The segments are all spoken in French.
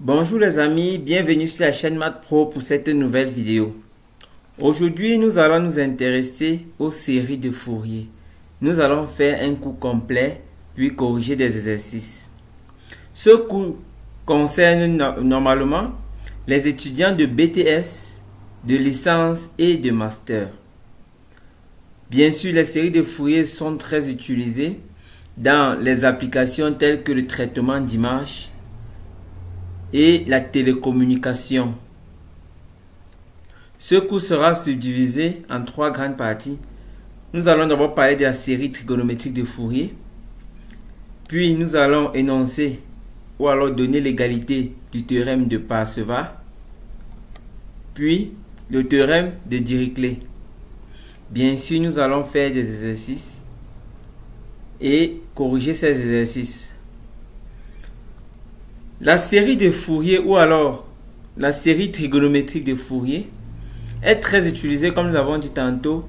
Bonjour les amis, bienvenue sur la chaîne Math Pro pour cette nouvelle vidéo. Aujourd'hui, nous allons nous intéresser aux séries de Fourier. Nous allons faire un cours complet puis corriger des exercices. Ce cours concerne normalement les étudiants de BTS, de licence et de master. Bien sûr, les séries de Fourier sont très utilisées dans les applications telles que le traitement d'images et la télécommunication. Ce cours sera subdivisé en trois grandes parties. Nous allons d'abord parler de la série trigonométrique de Fourier. Puis nous allons énoncer ou alors donner l'égalité du théorème de Parseval. Puis le théorème de Dirichlet. Bien sûr, nous allons faire des exercices et corriger ces exercices. La série de Fourier ou alors la série trigonométrique de Fourier est très utilisée, comme nous l'avons dit tantôt,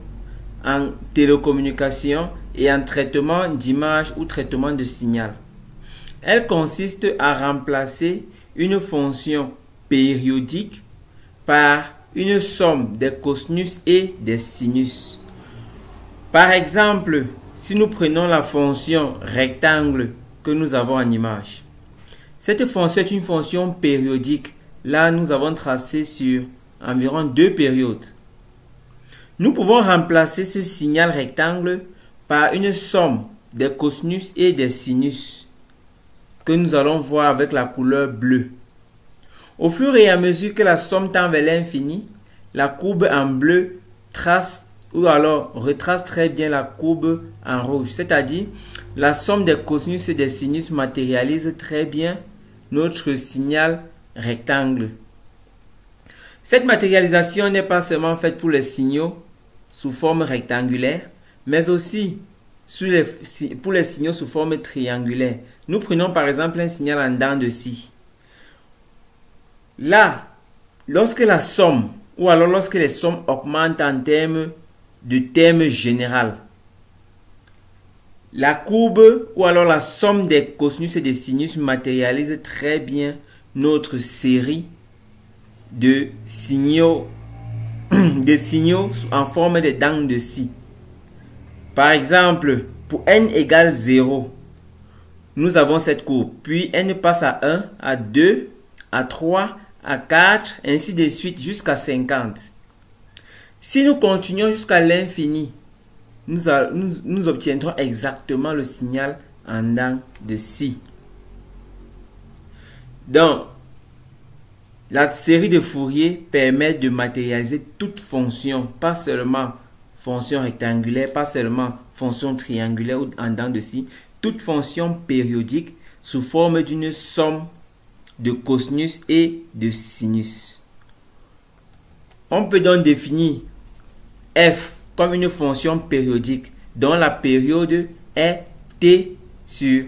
en télécommunication et en traitement d'image ou traitement de signal. Elle consiste à remplacer une fonction périodique par une somme des cosinus et des sinus. Par exemple, si nous prenons la fonction rectangle que nous avons en image, cette fonction est une fonction périodique. Là, nous avons tracé sur environ deux périodes. Nous pouvons remplacer ce signal rectangle par une somme des cosinus et des sinus que nous allons voir avec la couleur bleue. Au fur et à mesure que la somme tend vers l'infini, la courbe en bleu trace ou alors retrace très bien la courbe en rouge. C'est-à-dire, la somme des cosinus et des sinus matérialise très bien notre signal rectangle. Cette matérialisation n'est pas seulement faite pour les signaux sous forme rectangulaire, mais aussi pour les signaux sous forme triangulaire. Nous prenons par exemple un signal en dents de scie. Là, lorsque la somme, ou alors lorsque les sommes augmentent en termes de terme général, la courbe ou alors la somme des cosinus et des sinus matérialise très bien notre série de signaux, en forme de dents de scie. Par exemple, pour n égale 0, nous avons cette courbe. Puis n passe à 1, à 2, à 3, à 4, ainsi de suite jusqu'à 50. Si nous continuons jusqu'à l'infini, nous obtiendrons exactement le signal en dents de scie. Donc, la série de Fourier permet de matérialiser toute fonction, pas seulement fonction rectangulaire, pas seulement fonction triangulaire ou en dents de scie, toute fonction périodique sous forme d'une somme de cosinus et de sinus. On peut donc définir f comme une fonction périodique dont la période est t sur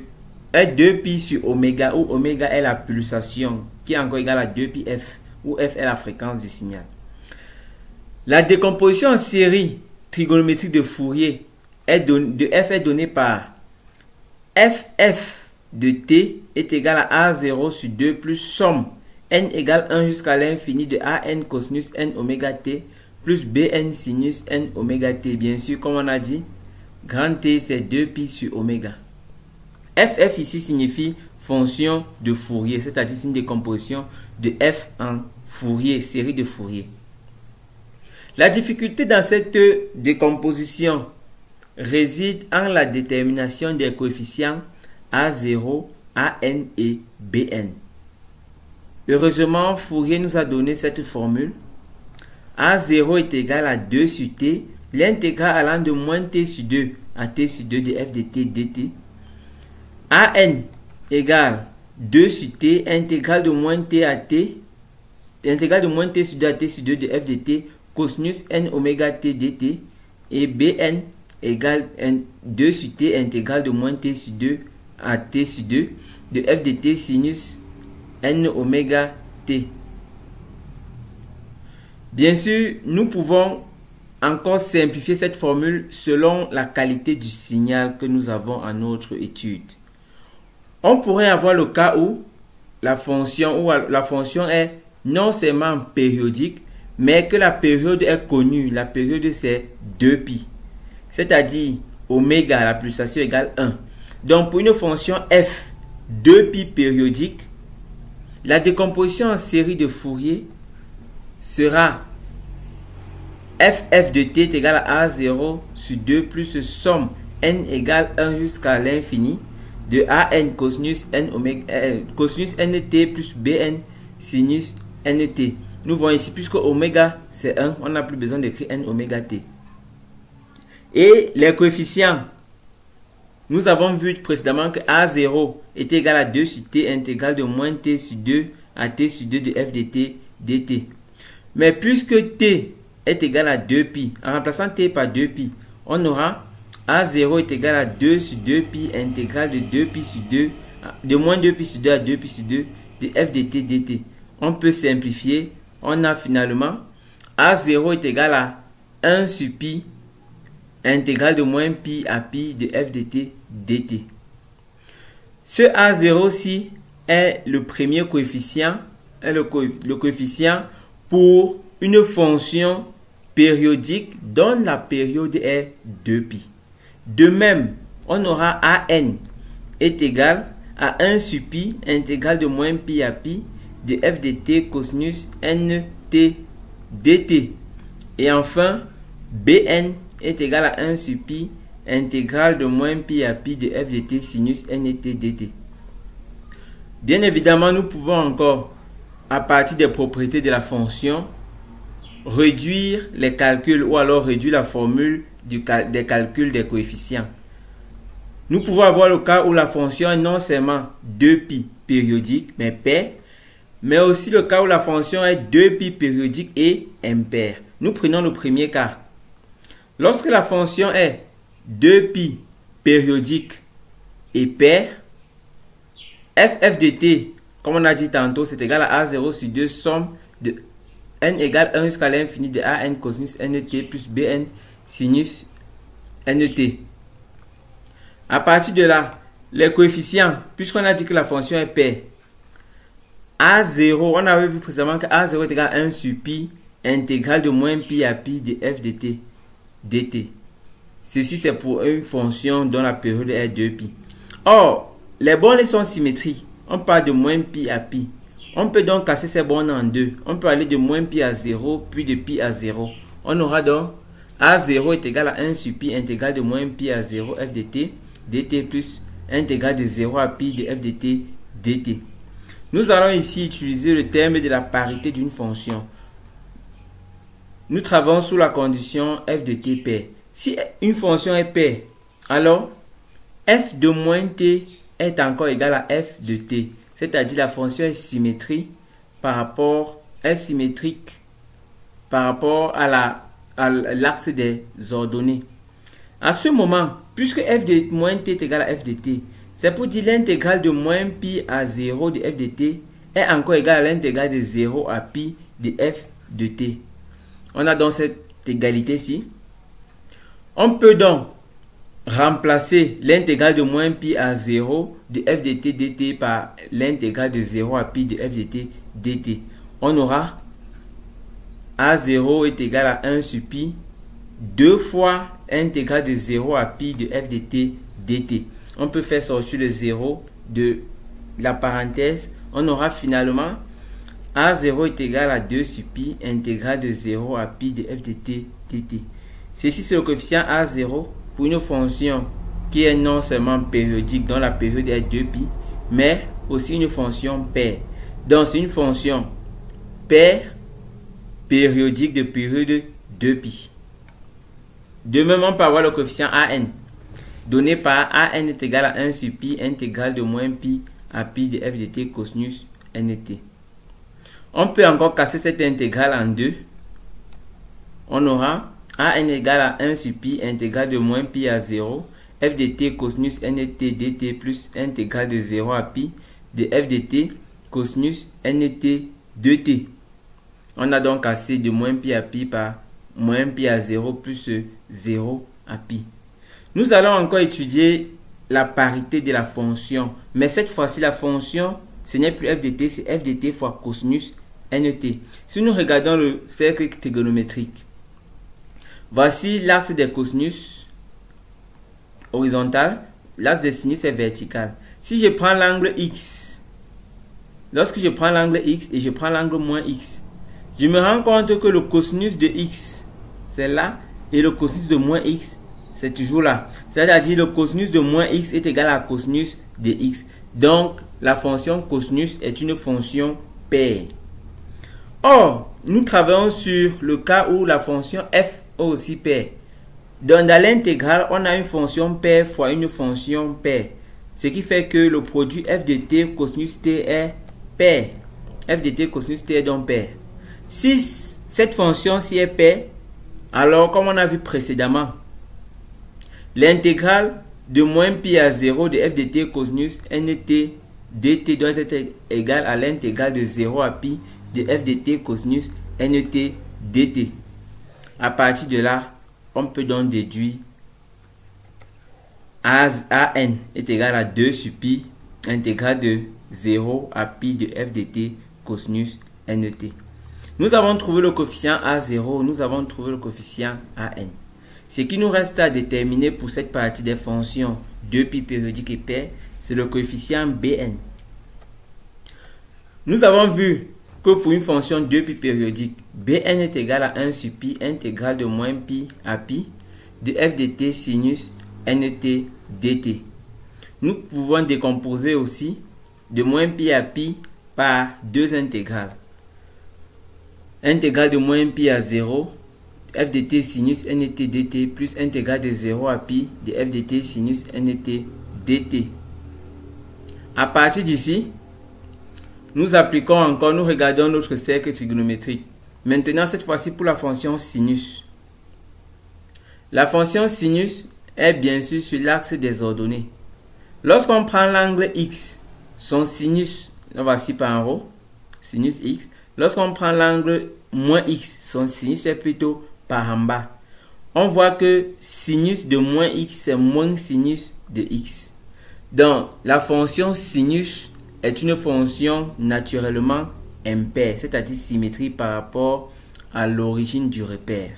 2pi sur oméga, où oméga est la pulsation qui est encore égale à 2πf, où f est la fréquence du signal. La décomposition en série trigonométrique de Fourier de f est donnée par ff de t est égal à a0 sur 2 plus somme n égale 1 jusqu'à l'infini de an cosinus n oméga t plus bn sinus n oméga t. Bien sûr, comme on a dit, grand T c'est 2pi sur oméga. Ff ici signifie fonction de Fourier, c'est-à-dire une décomposition de f en Fourier, série de Fourier. La difficulté dans cette décomposition réside en la détermination des coefficients a0, an et bn. Heureusement, Fourier nous a donné cette formule. A0 est égal à 2 sur t, l'intégrale allant de moins t sur 2 à t sur 2 de f de t dt. An égale 2 sur t, intégrale de moins t à t, intégrale de moins t sur 2 à t sur 2 de f de t, cosinus n oméga t dt. Et bn égale 2 sur t, intégrale de moins t sur 2 à t sur 2 de f de t sinus n oméga t. Bien sûr, nous pouvons encore simplifier cette formule selon la qualité du signal que nous avons en notre étude. On pourrait avoir le cas où la fonction est non seulement périodique, mais que la période est connue. La période, c'est 2π. C'est-à-dire, oméga, la pulsation égale 1. Donc, pour une fonction f, 2π périodique, la décomposition en série de Fourier sera ff de t est égal à a0 sur 2 plus somme n égale 1 jusqu'à l'infini de an cosinus n, cosinus nt plus bn sinus nt. Nous voyons ici, puisque oméga c'est 1, on n'a plus besoin d'écrire n oméga t. Et les coefficients, nous avons vu précédemment que a0 est égal à 2 sur t intégrale de moins t sur 2 à t sur 2 de f de t dt. Mais puisque t est égal à 2π, en remplaçant t par 2π, on aura a0 est égal à 2 sur 2π intégrale de 2π sur 2, de moins 2π sur 2 à 2π sur 2 de f de t dt. On peut simplifier, on a finalement a0 est égal à 1 sur π intégrale de moins π à π de f de t dt. Ce a0-ci est le premier coefficient, est le coefficient pour une fonction périodique dont la période est 2π. De même, on aura an est égal à 1 sur π intégrale de moins π à π de f de t cosinus nt dt. Et enfin, bn est égal à 1 sur π intégrale de moins π à π de f de t sinus nt dt. Bien évidemment, nous pouvons encore, à partir des propriétés de la fonction, réduire les calculs ou alors réduire la formule des calculs des coefficients. Nous pouvons avoir le cas où la fonction est non seulement 2π périodique mais paire, mais aussi le cas où la fonction est 2π périodique et impaire. Nous prenons le premier cas. Lorsque la fonction est 2π périodique et paire, ff de t, comme on a dit tantôt, c'est égal à a0 sur 2 somme de n égale 1 jusqu'à l'infini de an cosinus nt plus bn sinus nt. À partir de là, les coefficients, puisqu'on a dit que la fonction est paire, a0, on avait vu précédemment que a0 est égal à 1 sur π intégrale de moins π à π de f de t dt. Ceci, c'est pour une fonction dont la période est 2π. Or, les bornes sont symétriques. On part de moins π à π. On peut donc casser ces bornes en deux. On peut aller de moins π à 0, puis de π à 0. On aura donc a0 est égal à 1 sur π intégrale de moins π à 0 f de t dt plus intégrale de 0 à π de f de t dt. Nous allons ici utiliser le terme de la parité d'une fonction. Nous travaillons sous la condition f de t paire. Si une fonction est paire, alors f de moins t est encore égal à f de t. C'est-à-dire la fonction est symétrique par rapport à l'axe des ordonnées. À ce moment, puisque f de moins t est égal à f de t, c'est pour dire l'intégrale de moins π à 0 de f de t est encore égale à l'intégrale de 0 à π de f de t. On a donc cette égalité-ci. On peut donc remplacer l'intégrale de moins π à 0 de f de t dt par l'intégrale de 0 à π de f de t dt. On aura a0 est égal à 1 sur π 2 fois intégrale de 0 à π de f de t dt. On peut faire sortir le 0 de la parenthèse. On aura finalement a0 est égal à 2 sur π intégrale de 0 à π de f de t dt. Ceci, c'est le coefficient a0 pour une fonction qui est non seulement périodique, dont la période est 2π, mais aussi une fonction paire. Donc, c'est une fonction paire périodique de période 2π. De même, on peut avoir le coefficient an, donné par an est égal à 1 sur π intégrale de moins π à π de f de t cosinus nt. On peut encore casser cette intégrale en deux. On aura an égale à 1 sur π intégrale de moins π à 0 f de t cosinus nt dt plus intégrale de 0 à π de f de t cosinus nt dt. On a donc cassé de moins π à π par moins π à 0 plus 0 à π. Nous allons encore étudier la parité de la fonction, mais cette fois-ci la fonction ce n'est plus f de t, c'est f de t fois cosinus nt. Si nous regardons le cercle trigonométrique, voici l'axe des cosinus horizontal, l'axe des sinus est vertical. Si je prends l'angle x, lorsque je prends l'angle x et je prends l'angle moins x, je me rends compte que le cosinus de x, c'est là, et le cosinus de moins x, c'est toujours là. C'est-à-dire le cosinus de moins x est égal à cosinus de x. Donc, la fonction cosinus est une fonction paire. Or, nous travaillons sur le cas où la fonction f est aussi paire. Donc, dans l'intégrale, on a une fonction paire fois une fonction paire. Ce qui fait que le produit f de t cosinus t est paire. F de t cosinus t est donc paire. Si cette fonction-ci est paire, alors comme on a vu précédemment, l'intégrale de moins pi à 0 de f de t cosinus nt dt doit être égale à l'intégrale de 0 à pi de f de t cosinus nt dt. À partir de là, on peut donc déduire an est égal à 2 sur pi intégrale de 0 à pi de f de t cosinus nt. Nous avons trouvé le coefficient a0, nous avons trouvé le coefficient an. Ce qui nous reste à déterminer pour cette partie des fonctions 2π périodiques et paires, c'est le coefficient bn. Nous avons vu que pour une fonction 2π périodique, bn est égal à 1 sur pi intégrale de moins pi à pi de f de t sinus nt dt. Nous pouvons décomposer aussi de moins pi à pi par deux intégrales. Intégrale de moins pi à 0, f de t sinus nt dt plus intégrale de 0 à pi de f de t sinus nt dt. À partir d'ici, nous appliquons encore, nous regardons notre cercle trigonométrique. Maintenant, cette fois-ci pour la fonction sinus. La fonction sinus est bien sûr sur l'axe des ordonnées. Lorsqu'on prend l'angle x, son sinus, on va ici par en haut, sinus x. Lorsqu'on prend l'angle moins x, son sinus est plutôt par en bas. On voit que sinus de moins x, c'est moins sinus de x. Donc, la fonction sinus est une fonction naturellement impaire, c'est-à-dire symétrie par rapport à l'origine du repère.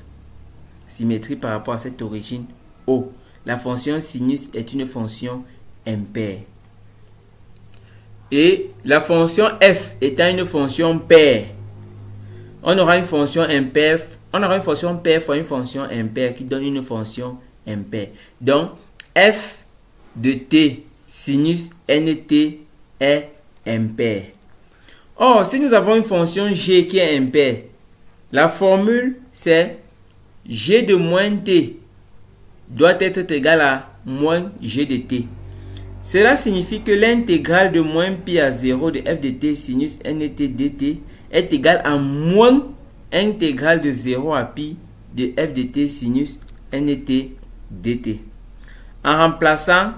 Symétrie par rapport à cette origine O. La fonction sinus est une fonction impaire. Et la fonction f étant une fonction paire, on aura une fonction impaire, on aura une fonction paire fois une fonction impaire qui donne une fonction impaire. Donc, f de t sinus nt est impaire. Or, si nous avons une fonction g qui est impaire, la formule c'est g de moins t doit être égale à moins g de t. Cela signifie que l'intégrale de moins pi à 0 de f de t sinus nt dt est égale à moins intégrale de 0 à pi de f de t sinus nt dt. En remplaçant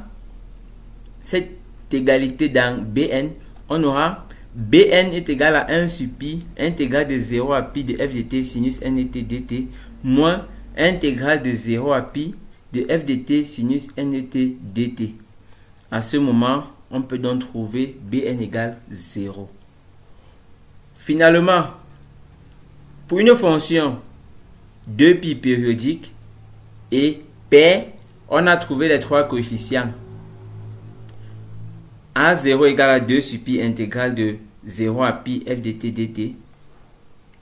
cette égalité dans bn, on aura bn est égal à 1 sur pi intégrale de 0 à pi de f de t sinus nt dt moins intégrale de 0 à pi de f de t sinus nt dt. À ce moment, on peut donc trouver Bn égale 0. Finalement, pour une fonction 2π périodique et paire, on a trouvé les trois coefficients. A0 égale à 2 sur pi intégrale de 0 à pi f de t dt.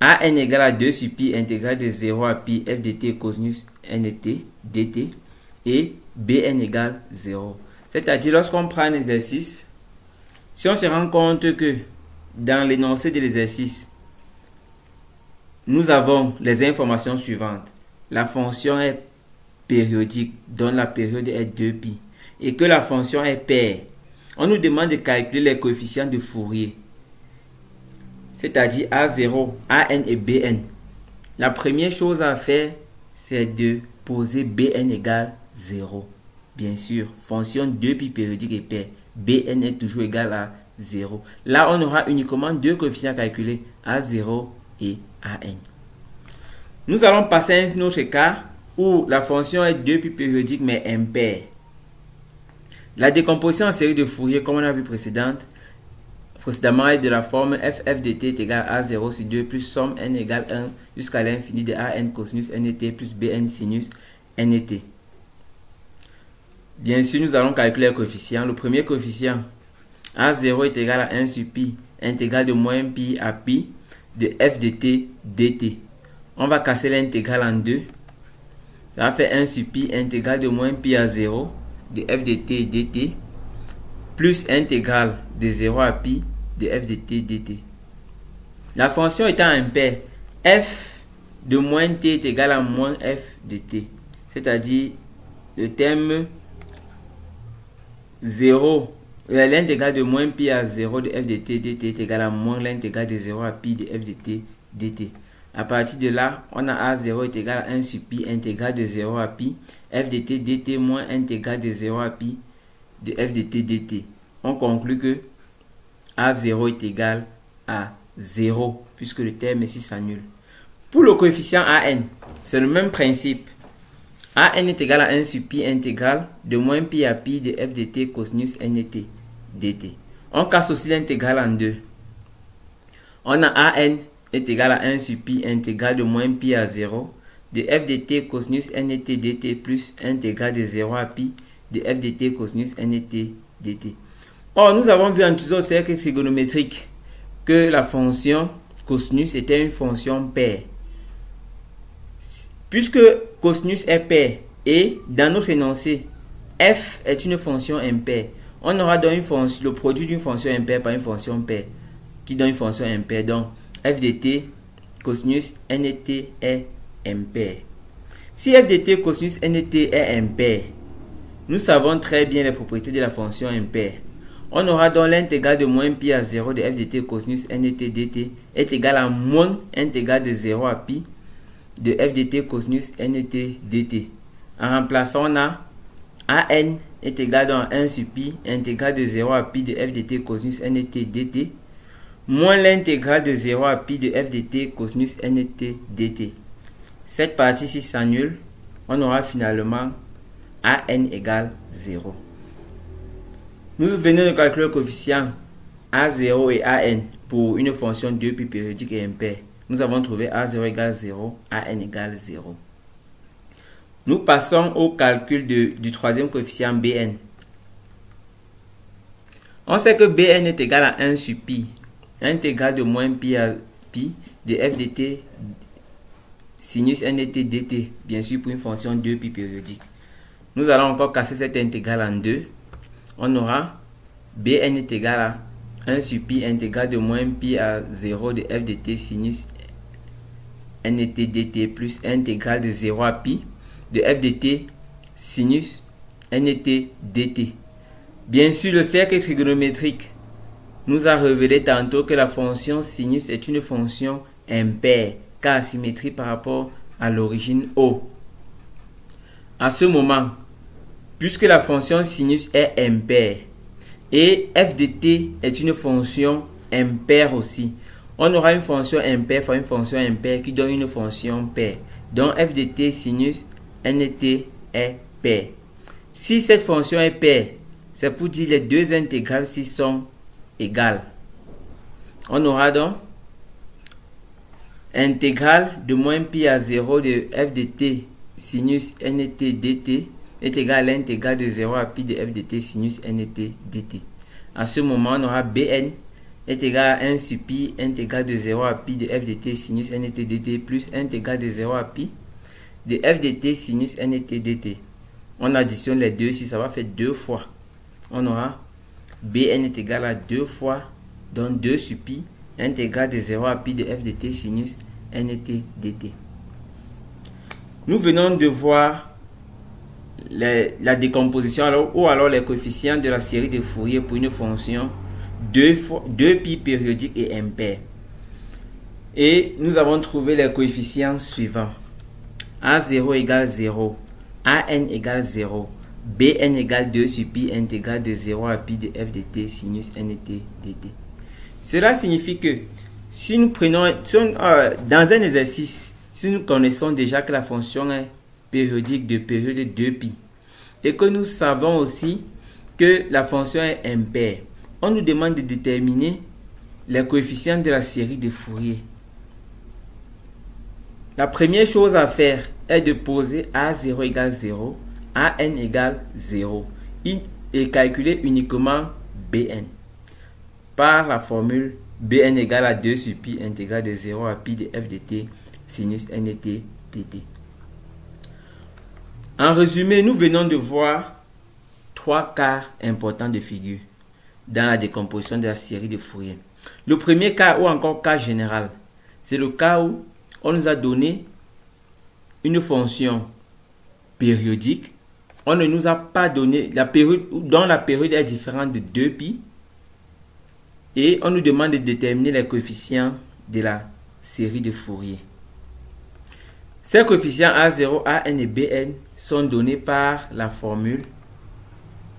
An égale à 2 sur pi intégrale de 0 à pi f de t cosinus nt dt. Et Bn égale 0. C'est-à-dire, lorsqu'on prend un exercice, si on se rend compte que dans l'énoncé de l'exercice, nous avons les informations suivantes. La fonction est périodique, dont la période est 2π, et que la fonction est paire. On nous demande de calculer les coefficients de Fourier, c'est-à-dire A0, An et Bn. La première chose à faire, c'est de poser Bn égale 0. Bien sûr, fonction 2π périodique et paire, Bn est toujours égal à 0. Là, on aura uniquement deux coefficients calculés, A0 et An. Nous allons passer à un autre cas où la fonction est 2π périodique mais impaire. La décomposition en série de Fourier, comme on a vu précédente, précédemment est de la forme FFDT est égal à 0 sur 2 plus somme n égale 1 jusqu'à l'infini de a n cosinus nt plus b n sinus nt. Bien sûr, nous allons calculer les coefficients. Le premier coefficient, a0 est égal à 1 sur pi, intégrale de moins pi à pi de f de t dt. On va casser l'intégrale en deux. Ça va faire 1 sur pi, intégrale de moins pi à 0 de f de t dt, plus intégrale de 0 à pi de f de t dt. La fonction étant impaire, f de moins t est égal à moins f de t, c'est-à-dire le terme 0, l'intégrale de moins pi à 0 de f de t dt est égale à moins l'intégrale de 0 à pi de f de t dt. À partir de là, on a a0 est égal à 1 sur pi, intégrale de 0 à pi, f de t dt moins intégrale de 0 à pi de f de t dt. On conclut que a0 est égal à 0, puisque le terme ici s'annule. Pour le coefficient an, c'est le même principe. An est égal à 1 sur pi intégrale de moins pi à pi de f de t cosinus nt dt. On casse aussi l'intégrale en deux. On a an est égal à 1 sur pi intégrale de moins pi à 0 de f de t cosinus nt dt plus intégrale de 0 à pi de f de t cosinus nt dt. Or, nous avons vu en tout cercle trigonométrique que la fonction cosinus était une fonction paire. Puisque cosinus est pair et dans notre énoncé, f est une fonction impaire, on aura donc une fonction, le produit d'une fonction impaire par une fonction paire qui donne une fonction impaire. Donc, f de t cosinus nt est impair. Si f de t cosinus nt est impair, nous savons très bien les propriétés de la fonction impaire. On aura donc l'intégrale de moins pi à 0 de f de t cosinus nt dt est égale à moins intégrale de 0 à pi de f de t cosinus nt dt. En remplaçant, on a an est égal à 1 sur pi intégrale de 0 à pi de f de t cosinus nt dt moins l'intégrale de 0 à pi de f de t cosinus nt dt. Cette partie-ci s'annule. On aura finalement an égale 0. Nous venons de calculer le coefficient a0 et an pour une fonction 2π périodique et impaire. Nous avons trouvé a0 égale 0, an égale 0. Nous passons au calcul du troisième coefficient bn. On sait que bn est égal à 1 sur pi, intégrale de moins pi à pi de f de t sinus nt dt, bien sûr pour une fonction 2π périodique. Nous allons encore casser cette intégrale en deux. On aura bn est égal à 1 sur pi intégrale de moins pi à 0 de f de t sinus nt dt plus intégrale de 0 à pi de f de t sinus nt dt. Bien sûr, le cercle trigonométrique nous a révélé tantôt que la fonction sinus est une fonction impaire, car asymétrie par rapport à l'origine O. À ce moment, puisque la fonction sinus est impaire, et f de t est une fonction impaire aussi, on aura une fonction impaire fois une fonction impaire qui donne une fonction paire. Donc f de t sinus nt est paire. Si cette fonction est paire, c'est pour dire les deux intégrales si sont égales. On aura donc intégrale de moins pi à 0 de f de t sinus nt dt est égal à l'intégrale de 0 à pi de f de t sinus nt dt. À ce moment, on aura bn est égal à 1 sur pi intégrale de 0 à pi de f de t sinus nt dt plus intégrale de 0 à pi de f de t sinus nt dt. On additionne les deux, si ça va faire 2 fois. On aura bn est égal à 2 fois, donc 2 sur pi intégrale de 0 à pi de f de t sinus nt dt. Nous venons de voir la décomposition ou alors les coefficients de la série de Fourier pour une fonction 2π périodique et impaire. Et nous avons trouvé les coefficients suivants. A0 égale 0, an égale 0, bn égale 2 sur pi intégrale de 0 à pi de f de t sinus nt dt. Cela signifie que si nous prenons, dans un exercice, si nous connaissons déjà que la fonction est périodique de période 2π et que nous savons aussi que la fonction est impaire, on nous demande de déterminer les coefficients de la série de Fourier. La première chose à faire est de poser A0 égale 0, AN égale 0 et calculer uniquement BN par la formule BN égale à 2 sur pi intégrale de 0 à pi de f de t sinus n de t dt. En résumé, nous venons de voir trois cas importants de figure dans la décomposition de la série de Fourier. Le premier cas ou encore cas général, c'est le cas où on nous a donné une fonction périodique. On ne nous a pas donné la période dont la période est différente de 2π. Et on nous demande de déterminer les coefficients de la série de Fourier. Ces coefficients A0, AN et BN sont donnés par la formule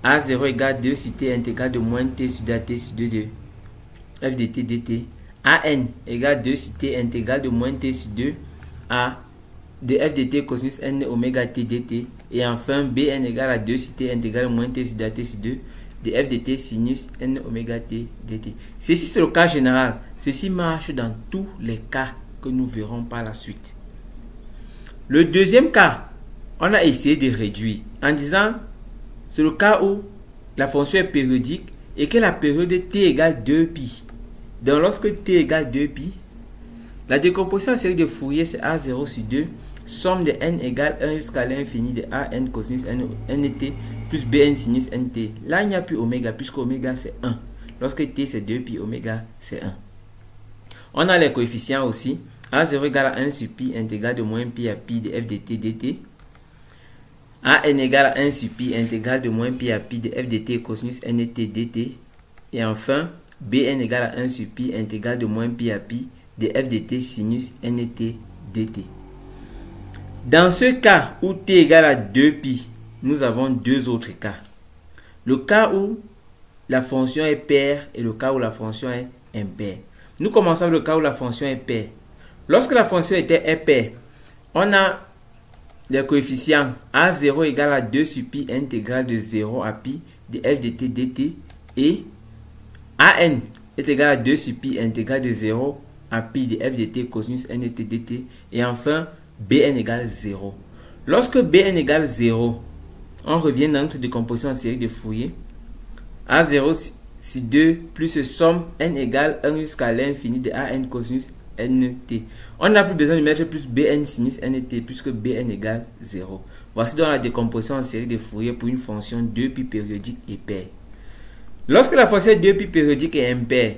A0 égale 2 sur t intégrale de moins t sur 2t sur 2 de f de t dt. AN égale 2 sur t intégrale de moins t sur 2 à de f de t cosinus n oméga t dt. Et enfin BN égale à 2 sur t intégrale de moins t sur 2t sur 2 de f de t sinus n oméga t dt. Ceci c'est le cas général. Ceci marche dans tous les cas que nous verrons par la suite. Le deuxième cas, on a essayé de réduire en disant c'est le cas où la fonction est périodique et que la période t égale 2π. Donc lorsque t égale 2π, la décomposition en série de Fourier c'est A0 sur 2, somme de n égale 1 jusqu'à l'infini de a n cosinus nt plus bn sinus nt. Là, il n'y a plus oméga, puisque oméga c'est 1. Lorsque t c'est 2, puis oméga c'est 1. On a les coefficients aussi. A0 égale à 1 sur pi intégrale de moins pi à pi de f de t dt. A n égale à 1 sur pi intégrale de moins pi à pi de f de t cosinus nt dt. Et enfin, bn égale à 1 sur pi intégrale de moins pi à pi de f de t sinus nt dt. Dans ce cas où t égale à 2π, nous avons deux autres cas. Le cas où la fonction est paire et le cas où la fonction est impaire. Nous commençons avec le cas où la fonction est paire. Lorsque la fonction est paire, on a les coefficients a0 égale à 2 sur pi intégrale de 0 à pi de f de t dt et an est égal à 2 sur pi intégrale de 0 à pi de f de t cosinus n de t dt et enfin Bn égale 0. Lorsque Bn égale 0, on revient dans notre décomposition en série de Fourier. A0 sur 2 plus somme n égale 1 jusqu'à l'infini de a n cosinus nt. On n'a plus besoin de mettre plus Bn sinus nt puisque Bn égale 0. Voici donc la décomposition en série de Fourier pour une fonction 2π périodique et paire. Lorsque la fonction 2π périodique est impaire,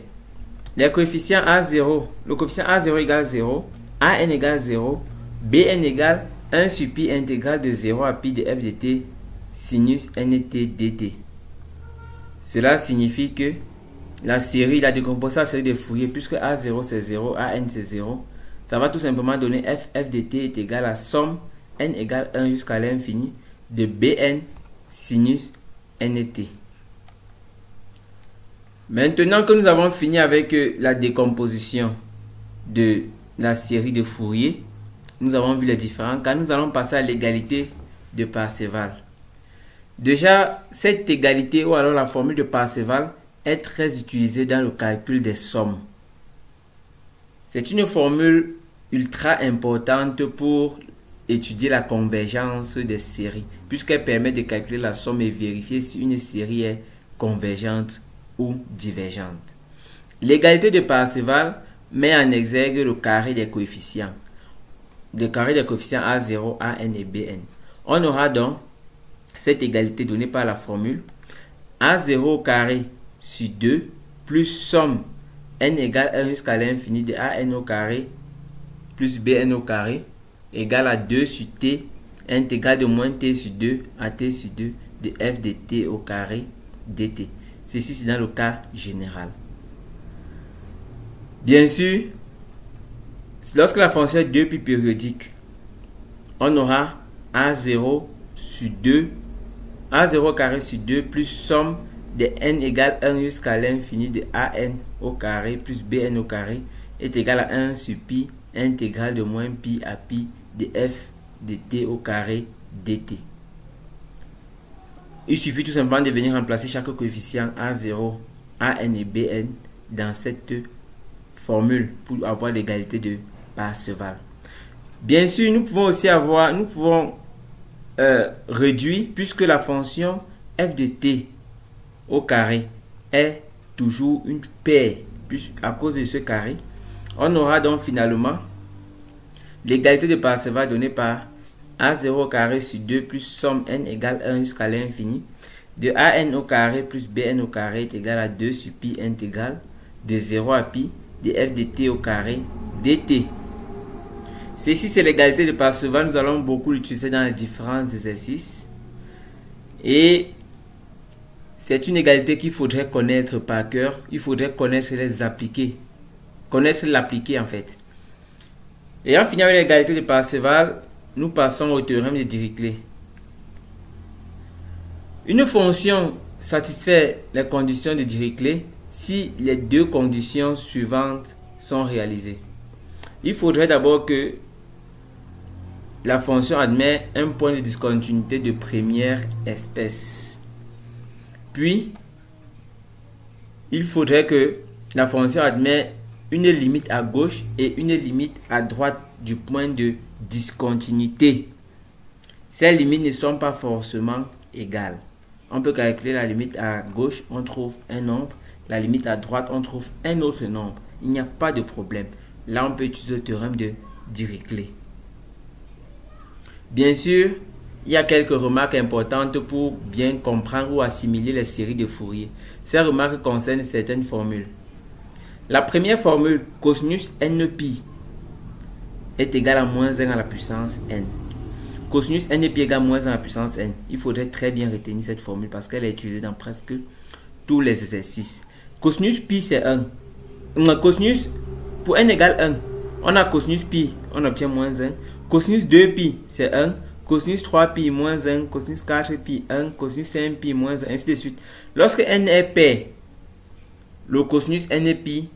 les coefficients A0, le coefficient A0 égale 0, an égale 0, Bn égale 1 sur pi intégrale de 0 à pi de f de t sinus nt dt. Cela signifie que la décomposition de la série de Fourier, puisque a0 c'est 0, an c'est 0, ça va tout simplement donner f de t est égal à somme n égale 1 jusqu'à l'infini de Bn sinus nt. Maintenant que nous avons fini avec la décomposition de la série de Fourier, nous avons vu les différents cas. Nous allons passer à l'égalité de Parseval. Déjà, cette égalité ou alors la formule de Parseval est très utilisée dans le calcul des sommes. C'est une formule ultra importante pour étudier la convergence des séries, puisqu'elle permet de calculer la somme et vérifier si une série est convergente ou divergente. L'égalité de Parseval met en exergue le carré des coefficients. Le carré des coefficients A0, AN et BN. On aura donc cette égalité donnée par la formule A0 au carré sur 2 plus somme n égale 1 jusqu'à l'infini de AN au carré plus BN au carré égale à 2 sur t intégrale de moins t sur 2 à t sur 2 de f de t au carré dt. Ceci c'est dans le cas général. Bien sûr, lorsque la fonction est 2π périodique, on aura A0 sur 2, A0 carré sur 2 plus somme de n égale 1 jusqu'à l'infini de AN au carré plus BN au carré est égal à 1 sur pi intégrale de moins pi à pi de f de t au carré dt. Il suffit tout simplement de venir remplacer chaque coefficient A0, AN et BN dans cette formule pour avoir l'égalité de Parseval. Bien sûr, nous pouvons aussi avoir, nous pouvons réduire puisque la fonction f de t au carré est toujours une paire. Puis à cause de ce carré, on aura donc finalement l'égalité de Parseval donnée par a0 au carré sur 2 plus somme n égale 1 jusqu'à l'infini de an au carré plus bn au carré est égal à 2 sur pi intégrale de 0 à pi de f de t au carré dt. Ceci, c'est l'égalité de Parseval. Nous allons beaucoup l'utiliser dans les différents exercices. Et c'est une égalité qu'il faudrait connaître par cœur. Il faudrait connaître les appliquer. Connaître l'appliquer en fait. Et en finissant avec l'égalité de Parseval, nous passons au théorème de Dirichlet. Une fonction satisfait les conditions de Dirichlet si les deux conditions suivantes sont réalisées. Il faudrait d'abord que la fonction admet un point de discontinuité de première espèce. Puis, il faudrait que la fonction admet une limite à gauche et une limite à droite du point de discontinuité. Ces limites ne sont pas forcément égales. On peut calculer la limite à gauche, on trouve un nombre. La limite à droite, on trouve un autre nombre. Il n'y a pas de problème. Là, on peut utiliser le théorème de Dirichlet. Bien sûr, il y a quelques remarques importantes pour bien comprendre ou assimiler les séries de Fourier. Ces remarques concernent certaines formules. La première formule, cosinus nπ, est égal à moins 1 à la puissance n. Cosinus nπ égale moins 1 à la puissance n. Il faudrait très bien retenir cette formule parce qu'elle est utilisée dans presque tous les exercices. Cosinus pi, c'est 1. Cosinus pour n égale 1, on a cosinus pi, on obtient moins 1. Cosinus 2pi, c'est 1. Cosinus 3pi, moins 1. Cosinus 4pi, 1. Cosinus 5pi, moins 1, ainsi de suite. Lorsque n est pair, le cosinus nπ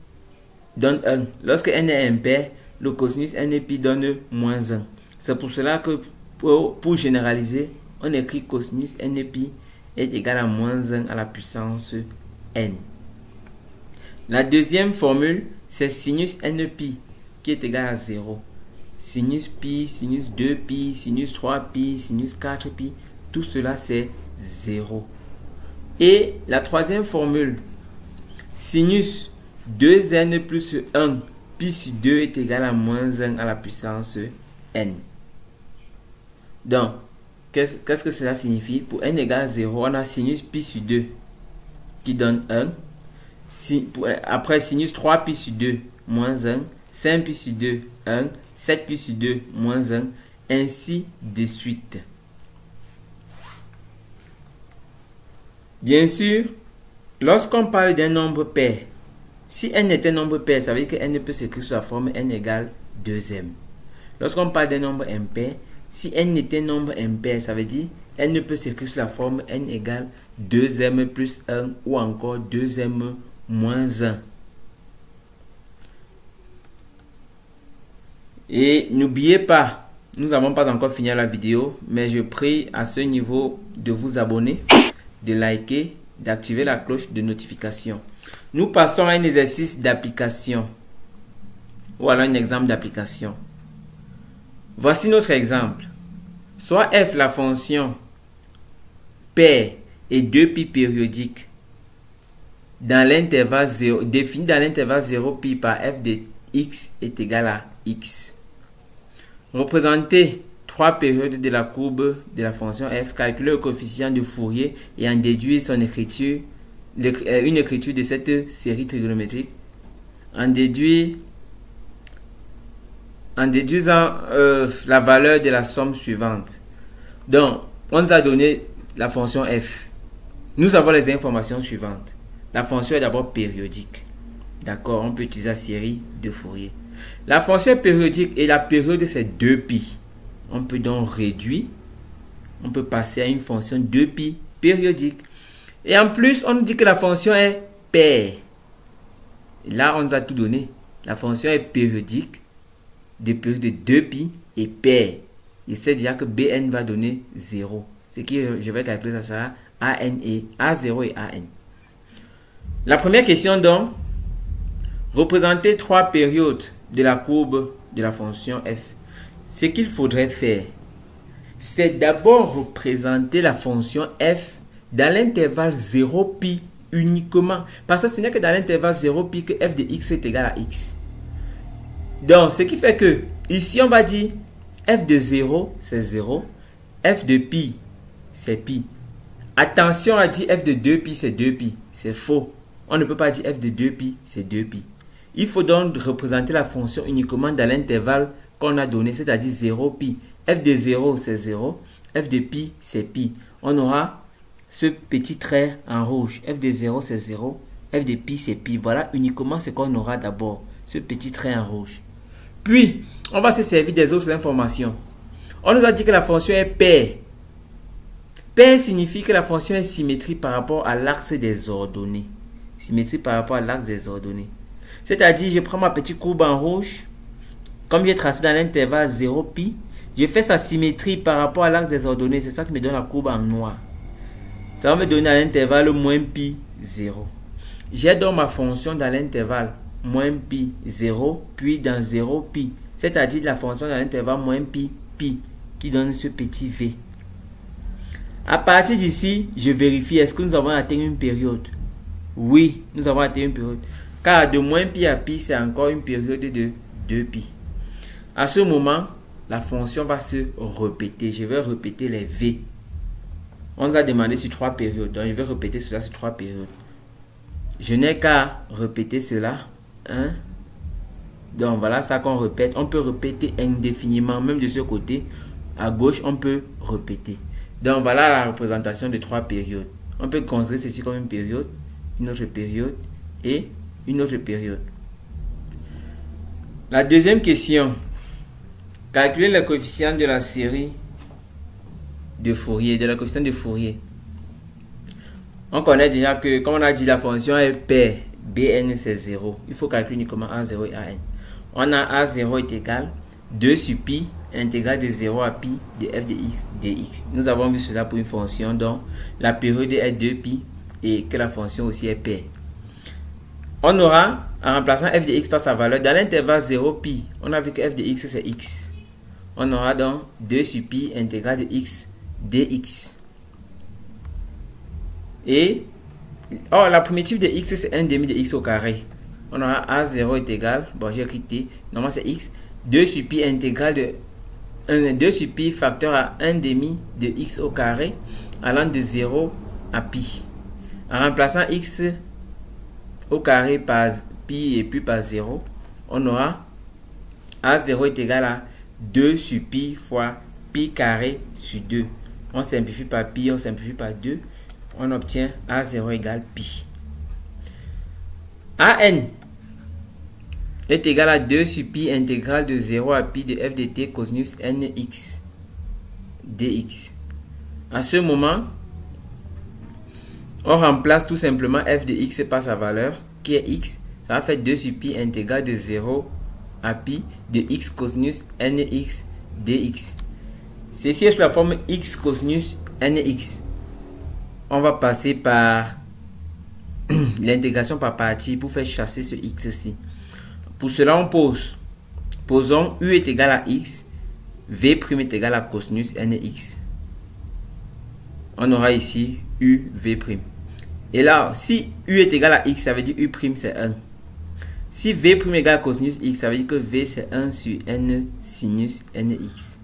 donne 1. Lorsque n est impair, le cosinus nπ donne moins 1. C'est pour cela que, pour généraliser, on écrit cosinus nπ est égal à moins 1 à la puissance n. La deuxième formule, c'est sinus nπ qui est égal à 0. Sinus pi, sinus 2pi, sinus 3pi, sinus 4pi, tout cela c'est 0. Et la troisième formule, sinus 2n plus 1 pi sur 2 est égal à moins 1 à la puissance n. Donc, qu'est-ce que cela signifie? Pour n égale à 0, on a sinus pi sur 2 qui donne 1. Après sinus 3 pi sur 2 moins 1, 5 pi sur 2 1, 7 pi sur 2 moins 1, ainsi de suite. Bien sûr, lorsqu'on parle d'un nombre pair, si n est un nombre pair, ça veut dire que n peut s'écrire sous la forme n égale 2m. Lorsqu'on parle d'un nombre impair, si n est un nombre impair, ça veut dire n peut s'écrire sous la forme n égale 2m plus 1 ou encore 2m moins 1. Et n'oubliez pas, nous n'avons pas encore fini la vidéo, mais je prie à ce niveau de vous abonner, de liker, d'activer la cloche de notification. Nous passons à un exercice d'application. Voilà un exemple d'application. Voici notre exemple. Soit f la fonction paire et 2π périodique dans l'intervalle 0, défini dans l'intervalle 0π par f de x est égal à x. Représenter 3 périodes de la courbe de la fonction f, calculer le coefficient de Fourier et en déduire son écriture, une écriture de cette série trigonométrique, en déduisant la valeur de la somme suivante. Donc, on nous a donné la fonction f. Nous avons les informations suivantes. La fonction est d'abord périodique. D'accord, on peut utiliser la série de Fourier. La fonction est périodique et la période c'est 2π. On peut donc réduire. On peut passer à une fonction 2π périodique. Et en plus, on nous dit que la fonction est paire. Et là, on nous a tout donné. La fonction est périodique, des périodes de 2π et paire. Et c'est déjà que Bn va donner 0. Ce que je vais calculer, ça sera A0 et AN. La première question donc, Représenter trois périodes de la courbe de la fonction f. Ce qu'il faudrait faire, c'est d'abord représenter la fonction f dans l'intervalle 0π uniquement. Parce que ce n'est que dans l'intervalle 0π que f de x est égal à x. Donc, ce qui fait que, ici, on va dire f de 0, c'est 0. F de pi, c'est pi. Attention à dire f de 2π, c'est 2π. C'est faux. On ne peut pas dire f de 2π, c'est 2π. Il faut donc représenter la fonction uniquement dans l'intervalle qu'on a donné, c'est-à-dire 0π. F de 0, c'est 0. F de pi, c'est pi. On aura ce petit trait en rouge. F de 0, c'est 0. F de pi, c'est pi. Voilà uniquement ce qu'on aura d'abord. Ce petit trait en rouge. Puis, on va se servir des autres informations. On nous a dit que la fonction est paire. Paire signifie que la fonction est symétrique par rapport à l'axe des ordonnées. Symétrique par rapport à l'axe des ordonnées. C'est-à-dire, je prends ma petite courbe en rouge, comme j'ai tracé dans l'intervalle 0π, je fais sa symétrie par rapport à l'axe des ordonnées. C'est ça qui me donne la courbe en noir. Ça va me donner à l'intervalle moins π, 0. J'ai donc ma fonction dans l'intervalle moins π, 0, puis dans 0π. C'est-à-dire la fonction dans l'intervalle moins π, pi, qui donne ce petit v. À partir d'ici, je vérifie est-ce que nous avons atteint une période. Oui, nous avons atteint une période. Car de moins pi à pi, c'est encore une période de 2π. À ce moment, la fonction va se répéter. Je vais répéter les v. On nous a demandé sur trois périodes. Donc, je vais répéter cela sur trois périodes. Je n'ai qu'à répéter cela. Hein? Donc, voilà ça qu'on répète. On peut répéter indéfiniment. Même de ce côté, à gauche, on peut répéter. Donc, voilà la représentation de trois périodes. On peut construire ceci comme une période, une autre période et une autre période. La deuxième question. Calculer le coefficient de la série de Fourier, de la coefficient de Fourier. On connaît déjà que, comme on a dit, la fonction est paire. Bn, c'est 0. Il faut calculer uniquement A0 et An. On a A0 est égal 2 sur pi, intégrale de 0 à pi de f de x dx. Nous avons vu cela pour une fonction dont la période est 2π et que la fonction aussi est paire. On aura, en remplaçant f de x par sa valeur, dans l'intervalle 0π, on a vu que f de x, c'est x. On aura donc 2 sur pi, intégrale de x dx. Et or, la primitive de x, c'est 1 demi de x au carré. On aura a0 est égal, bon, j'ai quitté, normalement c'est x, 2 sur pi intégrale de 2 sur pi facteur à 1 demi de x au carré, allant de 0 à pi. En remplaçant x au carré par pi et puis par 0, on aura a0 est égal à 2 sur pi fois pi carré sur 2. On simplifie par pi, on simplifie par 2. On obtient A0 égale pi. An est égal à 2 sur pi intégrale de 0 à pi de f de t cosinus nx dx. À ce moment, on remplace tout simplement f de x par sa valeur qui est x. Ça va faire 2 sur pi intégrale de 0 à pi de x cosinus nx dx. Ceci est sous la forme x cosinus nx. On va passer par l'intégration par partie pour faire chasser ce x-ci. Pour cela, on pose. Posons u est égal à x, v' est égal à cosinus nx. On aura ici u, v'. Et là, si u est égal à x, ça veut dire u' c'est 1. Si v' est égal à cosinus x, ça veut dire que v c'est 1 sur n sinus nx.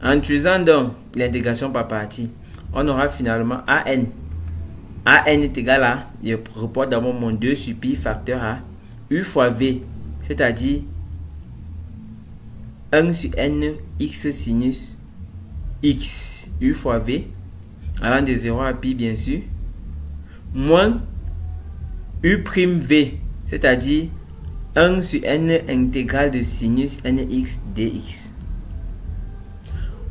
En utilisant donc l'intégration par partie, on aura finalement An. An est égal à, je reporte d'abord mon 2 sur pi facteur à U fois V, c'est-à-dire 1 sur N X sinus X, U fois V, allant de 0 à pi bien sûr, moins U prime V, c'est-à-dire 1 sur N intégrale de sinus NX dx.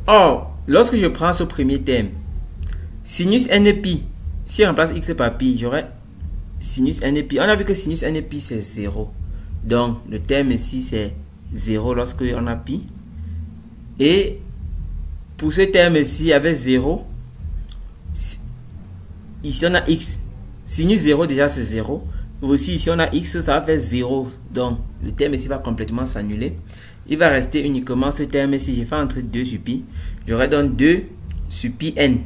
Or, lorsque je prends ce premier terme, sinus npi, si on remplace x par pi, j'aurai sinus npi. On a vu que sinus npi c'est 0. Donc le terme ici c'est 0 lorsque on a pi. Et pour ce terme ici avec 0, ici on a x. Sinus 0 déjà c'est 0. Voici ici, on a x, ça va faire 0. Donc, le terme ici va complètement s'annuler. Il va rester uniquement ce terme. Si j'ai fait entre 2 sur pi, j'aurai donc 2 sur pi n.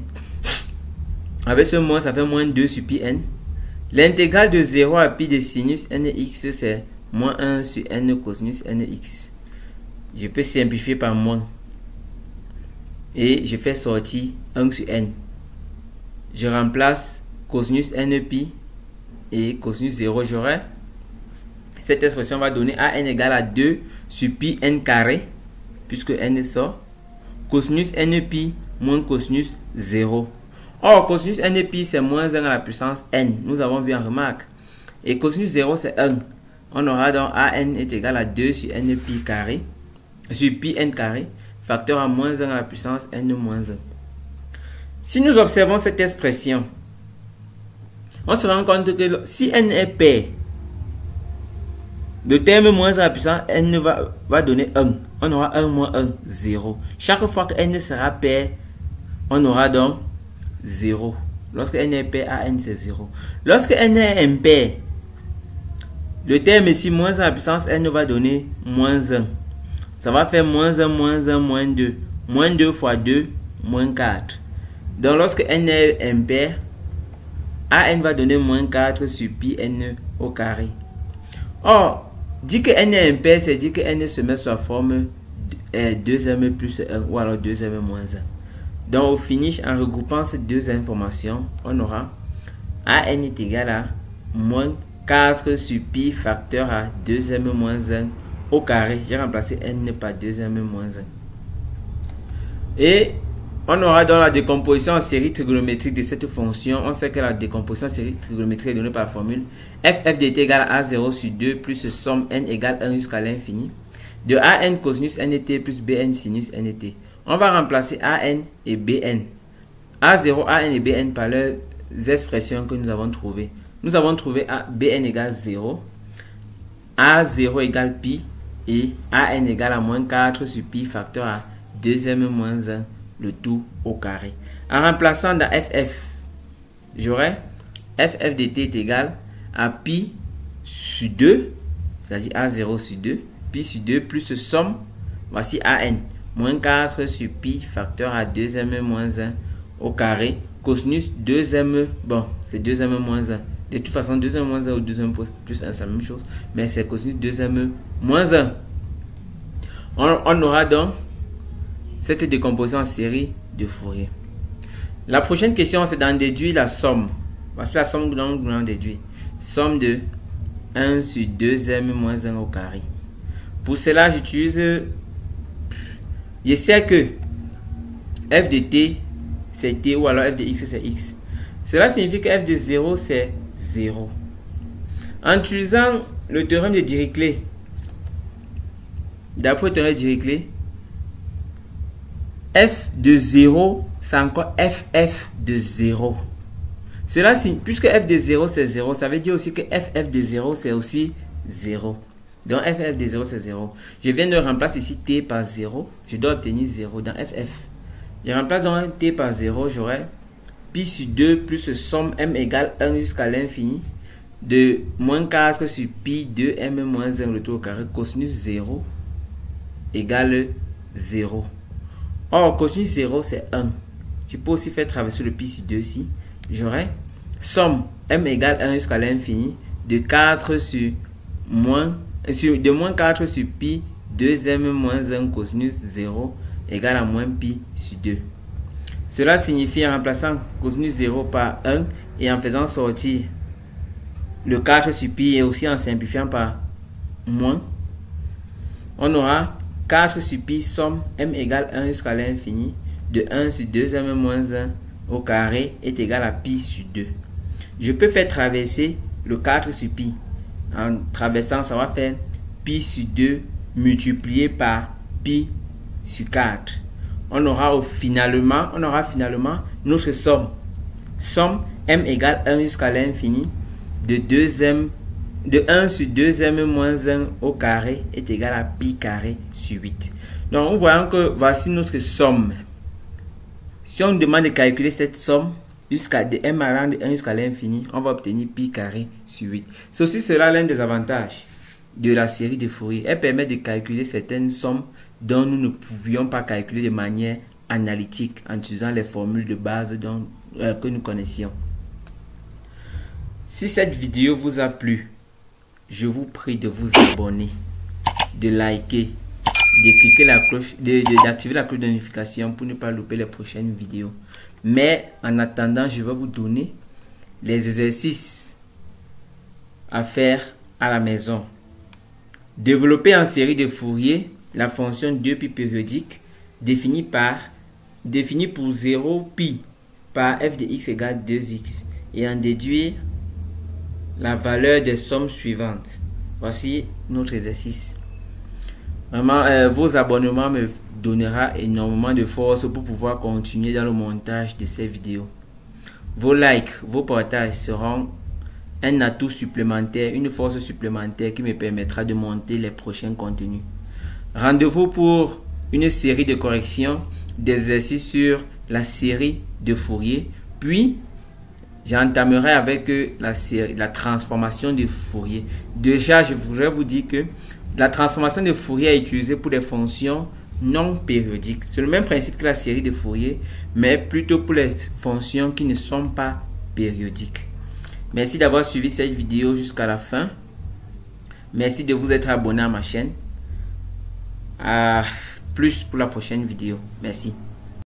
Avec ce moins, ça fait moins 2 sur pi n. L'intégrale de 0 à pi de sinus nx, c'est moins 1 sur n cosinus nx. Je peux simplifier par moins. Et je fais sortir 1 sur n. Je remplace cosinus n pi et cosinus 0, j'aurai. Cette expression va donner a n égale à 2 sur pi n carré, puisque n sort. Cosinus n pi moins cosinus 0. Or, cosinus n pi, c'est moins 1 à la puissance n. Nous avons vu en remarque. Et cosinus 0, c'est 1. On aura donc a n est égal à 2 sur n pi carré, sur pi n carré, facteur à moins 1 à la puissance n moins 1. Si nous observons cette expression, on se rend compte que si n est pair, le terme moins 1 à la puissance n va donner 1. On aura 1 moins 1, 0. Chaque fois que n sera pair, on aura donc 0. Lorsque n est pair, a n c'est 0. Lorsque n est impair, le terme ici moins 1 à la puissance n va donner moins 1. Ça va faire moins 1, moins 1, moins 2. Moins 2 fois 2, moins 4. Donc lorsque n est impair, a n va donner moins 4 sur pi n au carré. Or, dit que n est impair, c'est dire que n se met sous la forme 2m plus 1 ou alors 2m moins 1. Donc au finish, en regroupant ces deux informations, on aura a n est égal à moins 4 sur pi facteur à 2m moins 1 au carré. J'ai remplacé n par 2m moins 1. Et on aura dans la décomposition en série trigonométrique de cette fonction. On sait que la décomposition en série trigonométrique est donnée par la formule f de t égale à 0 sur 2 plus somme n égale 1 jusqu'à l'infini de a n cosinus n t plus b n sinus n t. On va remplacer a n et b n. a0, a n et b n par leurs expressions que nous avons trouvées. Nous avons trouvé b n égale 0, a0 égale pi et a n égale à moins 4 sur pi facteur à 2m moins 1. Le tout au carré. En remplaçant dans ff, j'aurai ff de t est égal à pi sur 2, c'est-à-dire a0 sur 2, pi sur 2 plus somme, voici an, moins 4 sur pi facteur à 2m moins 1 au carré, cosinus 2m, bon, c'est 2m moins 1. De toute façon, 2m moins 1 ou 2m plus 1, c'est la même chose, mais c'est cosinus 2m moins 1. On aura donc cette décomposition en série de Fourier. La prochaine question, c'est d'en déduire la somme. Voici la somme que nous allons déduire. Somme de 1 sur 2m moins 1 au carré. Pour cela, j'utilise... Je sais que f de t, c'est t, ou alors f de x, c'est x. Cela signifie que f de 0, c'est 0. En utilisant le théorème de Dirichlet, d'après le théorème de Dirichlet, f de 0, c'est encore ff de 0. Cela signifie, puisque f de 0, c'est 0, ça veut dire aussi que ff de 0, c'est aussi 0. Donc ff de 0, c'est 0. Je viens de remplacer ici t par 0. Je dois obtenir 0 dans ff. Je remplace donc t par 0, j'aurai pi sur 2 plus somme m égale 1 jusqu'à l'infini de moins 4 sur pi 2m moins 1 le tout au carré cosinus 0 égale 0. Or, cosinus 0, c'est 1. Je peux aussi faire traverser le pi sur 2 ici. J'aurai somme m égale 1 jusqu'à l'infini de 4 sur pi 2m moins 1 cosinus 0 égale à moins pi sur 2. Cela signifie, en remplaçant cosinus 0 par 1 et en faisant sortir le 4 sur pi et aussi en simplifiant par moins, on aura 4 sur pi somme m égale 1 jusqu'à l'infini de 1 sur 2m moins 1 au carré est égal à pi sur 2. Je peux faire traverser le 4 sur pi. En traversant, ça va faire pi sur 2 multiplié par pi sur 4. On aura finalement notre somme. Somme m égale 1 jusqu'à l'infini de 1 sur 2m moins 1 au carré est égal à pi carré sur 8. Donc, nous voyons que voici notre somme. Si on nous demande de calculer cette somme, jusqu'à de m allant de 1 jusqu'à l'infini, on va obtenir pi carré sur 8. Ceci sera l'un des avantages de la série de Fourier. Elle permet de calculer certaines sommes dont nous ne pouvions pas calculer de manière analytique en utilisant les formules de base que nous connaissions. Si cette vidéo vous a plu, je vous prie de vous abonner, de liker, de cliquer la cloche, d'activer la cloche de notification pour ne pas louper les prochaines vidéos. Mais en attendant, je vais vous donner les exercices à faire à la maison. Développer en série de Fourier la fonction 2π périodique définie pour 0π par f de x égale 2x et en déduire la valeur des sommes suivantes. Voici notre exercice. Vraiment, vos abonnements me donnera énormément de force pour pouvoir continuer dans le montage de ces vidéos. Vos likes, vos partages seront un atout supplémentaire, une force supplémentaire qui me permettra de monter les prochains contenus. Rendez-vous pour une série de corrections, d'exercices sur la série de Fourier, puis j'entamerai avec la transformation de Fourier. Déjà, je voudrais vous dire que la transformation de Fourier est utilisée pour des fonctions non périodiques. C'est le même principe que la série de Fourier, mais plutôt pour les fonctions qui ne sont pas périodiques. Merci d'avoir suivi cette vidéo jusqu'à la fin. Merci de vous être abonné à ma chaîne. À plus pour la prochaine vidéo. Merci.